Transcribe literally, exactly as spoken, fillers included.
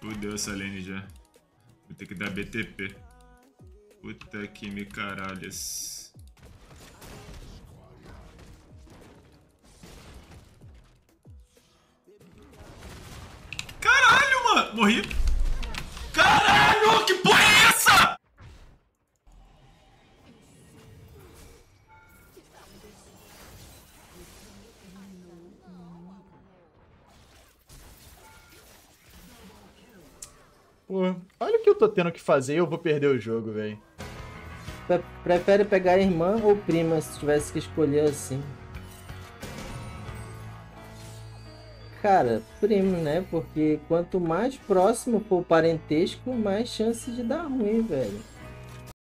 Fudeu essa lane já. Vou ter que dar B T P. Puta que me caralhas. Caralho, mano! Morri. Caralho, que porra é essa? Pô, olha o que eu tô tendo que fazer e eu vou perder o jogo, velho. Prefere pegar a irmã ou prima se tivesse que escolher assim? Cara, primo, né? Porque quanto mais próximo for o parentesco, mais chance de dar ruim, velho.